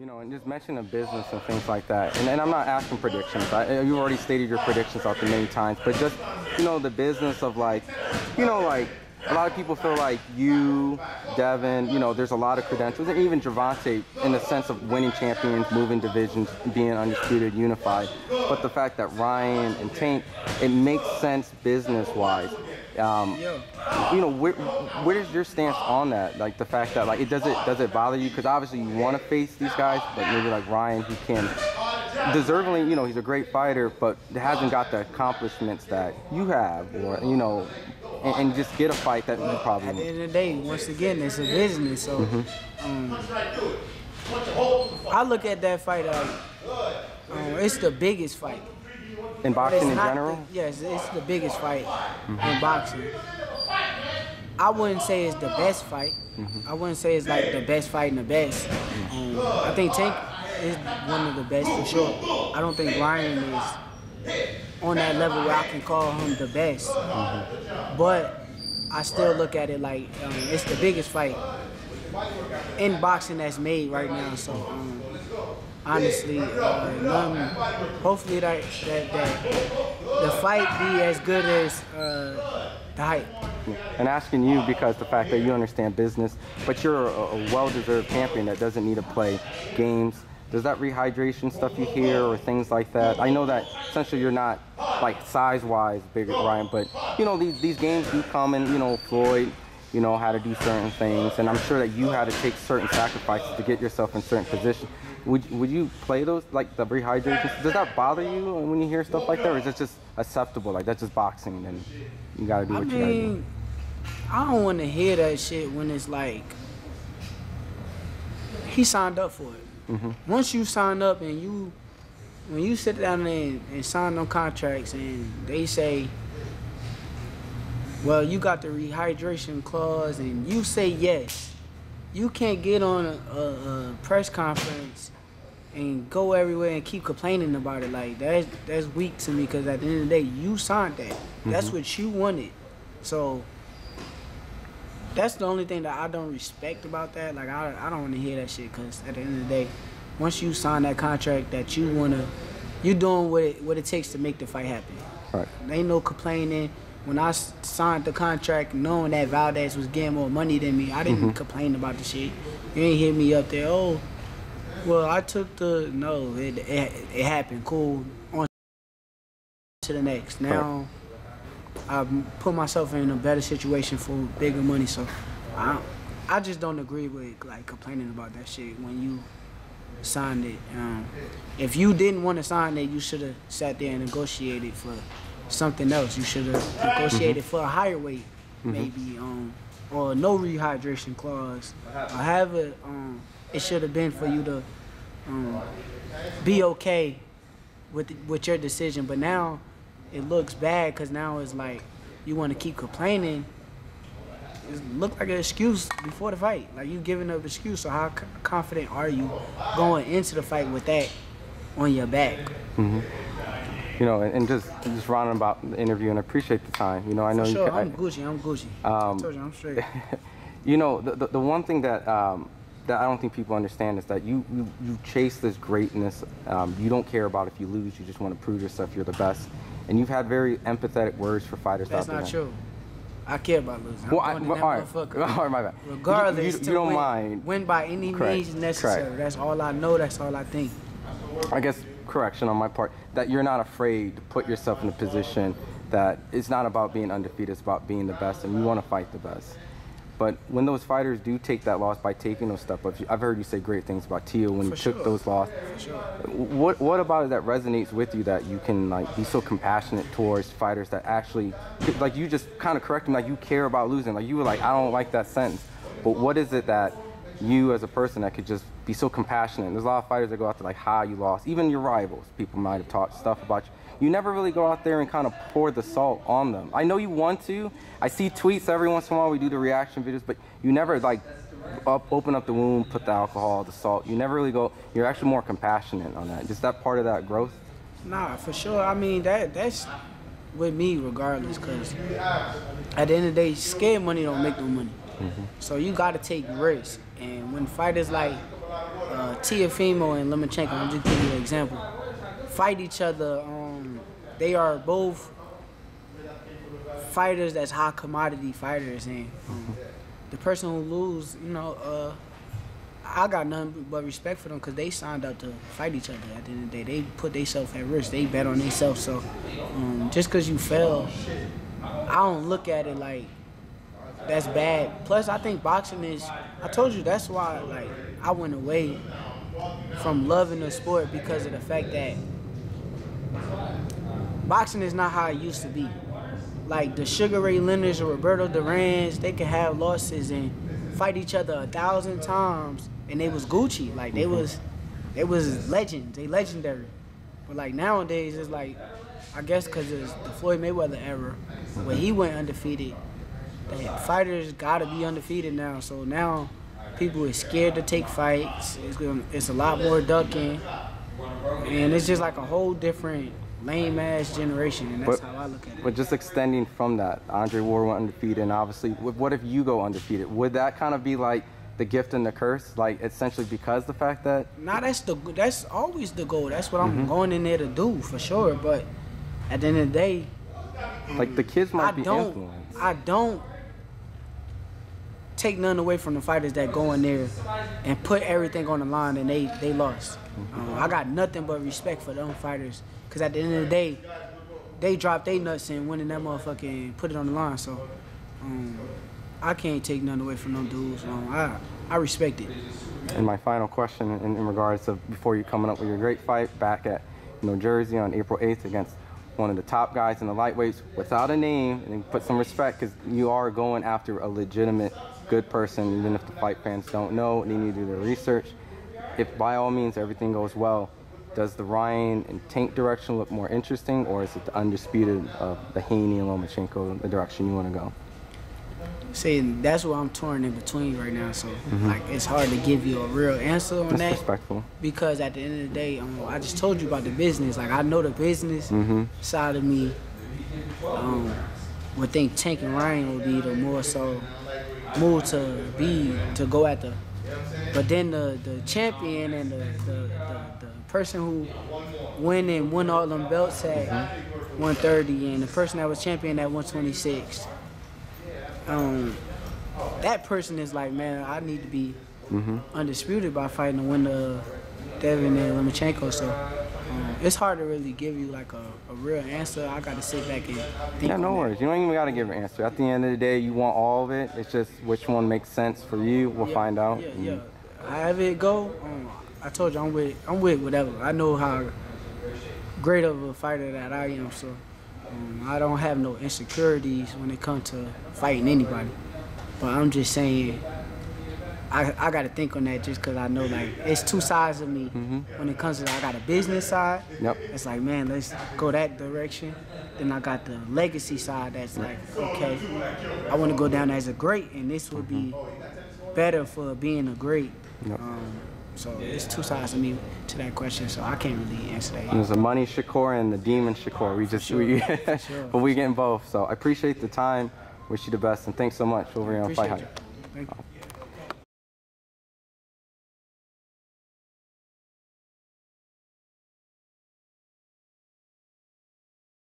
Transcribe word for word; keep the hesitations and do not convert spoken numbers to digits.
You know, and just mention a business and things like that. And, and I'm not asking predictions. I, you've already stated your predictions out there many times. But just, you know, the business of, like, you know, like, a lot of people feel like you, Devin, you know, there's a lot of credentials. And even Gervonta, in the sense of winning champions, moving divisions, being undisputed, unified. But the fact that Ryan and Tank, it makes sense business-wise. Um, you know, where, where is your stance on that? Like the fact that, like, it does it does it bother you? Because obviously you want to face these guys, but maybe like Ryan, he can deservingly, you know, he's a great fighter, but hasn't got the accomplishments that you have, or you know, and, and just get a fight that you probably. At the end of the day, once again, it's a business, so mm-hmm. um, I look at that fight as uh, um, it's the biggest fight. In boxing in general? The, yes, it's the biggest fight mm-hmm. in boxing. I wouldn't say it's the best fight. Mm-hmm. I wouldn't say it's like the best fight and the best. Mm-hmm. um, I think Tank is one of the best for sure. I don't think Ryan is on that level where I can call him the best. Mm-hmm. But I still look at it like um, it's the biggest fight in boxing that's made right now. So. Um, Honestly, uh, none, hopefully that, that, that the fight be as good as uh, the hype. And asking you because the fact that you understand business, but you're a, a well-deserved champion that doesn't need to play games. Does that rehydration stuff you hear or things like that? I know that essentially you're not like size-wise bigger, Ryan, but you know these these games do come, and you know Floyd. You know how to do certain things, and I'm sure that you had to take certain sacrifices to get yourself in certain positions. Would would you play those, like the rehydration? Does that bother you when you hear stuff like that, or is it just acceptable? Like that's just boxing, and you gotta do what I mean, you gotta do. I don't want to hear that shit when it's like he signed up for it. Mm-hmm. Once you sign up and you, when you sit down there and, and sign them contracts, and they say. Well, you got the rehydration clause, and you say yes. You can't get on a, a, a press conference and go everywhere and keep complaining about it. Like, that's, that's weak to me, because at the end of the day, you signed that. Mm-hmm. That's what you wanted. So that's the only thing that I don't respect about that. Like, I, I don't want to hear that shit, because at the end of the day, once you sign that contract that you want to, you're doing what it, what it takes to make the fight happen. Right. Ain't no complaining. When I signed the contract, knowing that Valdez was getting more money than me, I didn't mm-hmm. complain about the shit. You ain't hear me up there, oh, well, I took the, no, it, it, it happened, cool, on to the next. Now, I put myself in a better situation for bigger money, so I, I just don't agree with, like, complaining about that shit when you signed it. Um, if you didn't want to sign it, you should have sat there and negotiated for something else. You should have negotiated mm-hmm. for a higher weight, mm-hmm. maybe, um, or no rehydration clause. I have a, um, it should have been for you to um, be okay with with your decision. But now it looks bad because now it's like you want to keep complaining. It looked like an excuse before the fight. Like you giving up an excuse. So how confident are you going into the fight with that on your back? Mm-hmm. You know, and, and just just rounding about the interview, and I appreciate the time. You know, I know For sure. you. Sure, I'm Gucci. I'm Gucci. Um, I told you, I'm straight. You know, the, the the one thing that um, that I don't think people understand is that you you, you chase this greatness. Um, you don't care about if you lose. You just want to prove yourself you're the best. And you've had very empathetic words for fighters. That's not true. I care about losing. I'm well, I, well, all, right. all right, my bad. Regardless, you, you, you to don't win, mind. Win by any Correct. means necessary. Correct. That's all I know. That's all I think. I guess. Correction on my part, that you're not afraid to put yourself in a position that it's not about being undefeated, it's about being the best, and you want to fight the best. But when those fighters do take that loss by taking those step ups, I've heard you say great things about Tia when For you sure. took those losses. Sure. What what about it that resonates with you that you can like be so compassionate towards fighters that actually, like you just kind of correct them, like you care about losing, like you were like, I don't like that sentence. But what is it that you as a person that could just be so compassionate? There's a lot of fighters that go out there like how you lost, even your rivals, people might have taught stuff about you. You never really go out there and kind of pour the salt on them. I know you want to. I see tweets every once in a while, we do the reaction videos, but you never like up, open up the wound, put the alcohol, the salt. You never really go, you're actually more compassionate on that. Is that part of that growth? Nah, for sure. I mean, that that's with me regardless, because at the end of the day, scared money don't make no money. Mm-hmm. So you got to take risks. And when fighters like uh, Tiafimo and Lomachenko, I'm just giving you an example, fight each other. Um, they are both fighters that's high commodity fighters, and um, the person who loses, you know, uh, I got nothing but respect for them because they signed up to fight each other. At the end of the day, they put themselves at risk. They bet on themselves. So um, just because you fail, I don't look at it like that's bad. Plus, I think boxing is, I told you, that's why like I went away from loving the sport, because of the fact that boxing is not how it used to be. Like the Sugar Ray Leonards or Roberto Duran's, they could have losses and fight each other a thousand times, and they was Gucci. Like they was, they was legends. They legendary. But like nowadays, it's like, I guess because it's the Floyd Mayweather era, where he went undefeated. That fighters gotta be undefeated now. So now people is scared to take fights. It's gonna, it's a lot more ducking, and it's just like a whole different lame-ass generation, and that's but, how I look at it. But just extending from that, Andre Ward went undefeated, and obviously, what if you go undefeated? Would that kind of be like the gift and the curse, like essentially because the fact that? Nah, that's the that's always the goal. That's what I'm mm-hmm. going in there to do for sure. But at the end of the day, um, like the kids might I be don't, influenced. I don't take none away from the fighters that go in there and put everything on the line and they they lost. Mm-hmm. um, I got nothing but respect for them fighters. Because at the end of the day, they dropped their nuts and went in that motherfucker and put it on the line. So um, I can't take nothing away from them dudes. Um, I, I respect it. And my final question in, in regards to before you coming up with your great fight back at New Jersey on April eighth against one of the top guys in the lightweights without a name, and put some respect, because you are going after a legitimate good person, even if the fight fans don't know, they need to do their research. If by all means everything goes well, does the Ryan and Tank direction look more interesting, or is it the undisputed of uh, the Haney and Lomachenko, the direction you want to go? See, that's where I'm torn in between right now, so mm-hmm. like it's hard to give you a real answer on that's that. Respectful. Because at the end of the day, um, I just told you about the business. Like I know the business mm-hmm. side of me. Um, would think Tank and Ryan would be the more so move to be to go at the. But then the the champion and the the, the, the person who went and won all them belts at mm-hmm. one thirty, and the person that was champion at one twenty-six, um, that person is like, man, I need to be mm-hmm. undisputed by fighting to win the Devin and Lomachenko. So um, it's hard to really give you like a, a real answer. I got to sit back and think. Yeah, no worries. That. You don't even got to give an answer. At the end of the day, you want all of it. It's just which one makes sense for you. We'll yeah, find out. Yeah, mm-hmm. yeah. However it go, um, I told you I'm with I'm with whatever. I know how great of a fighter that I am, so um, I don't have no insecurities when it comes to fighting anybody. But I'm just saying, I I gotta think on that, just because I know like it's two sides of me. Mm-hmm. When it comes to that, I got a business side. Yep. It's like, man, let's go that direction. Then I got the legacy side that's like, okay, I want to go down as a great, and this would be better for being a great. Yep. Um, So it's two sides of me to that question, so I can't really answer that. There's the money Shakur and the demon Shakur. We just, sure. we, sure. but we getting both. So I appreciate the time. Wish you the best, and thanks so much over here on FightHype.